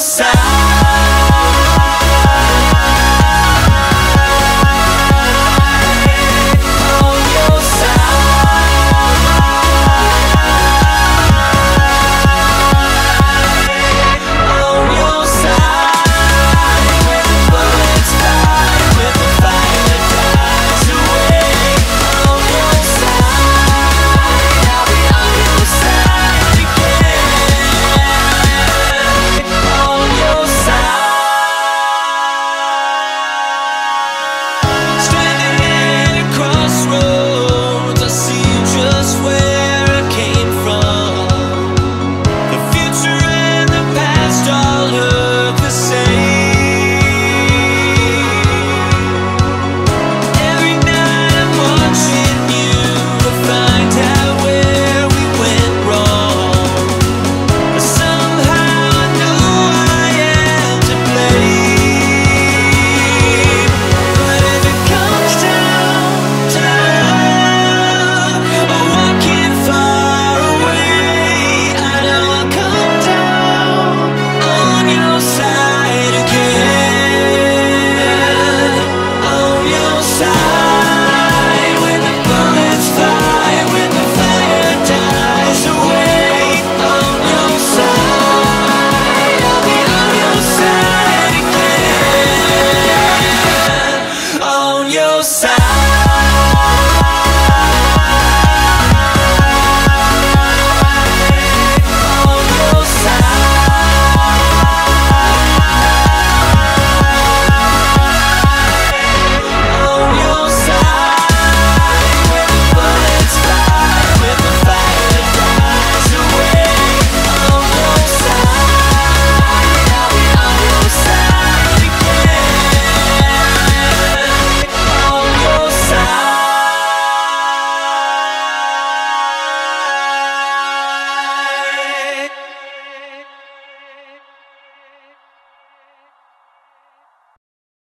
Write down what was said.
side.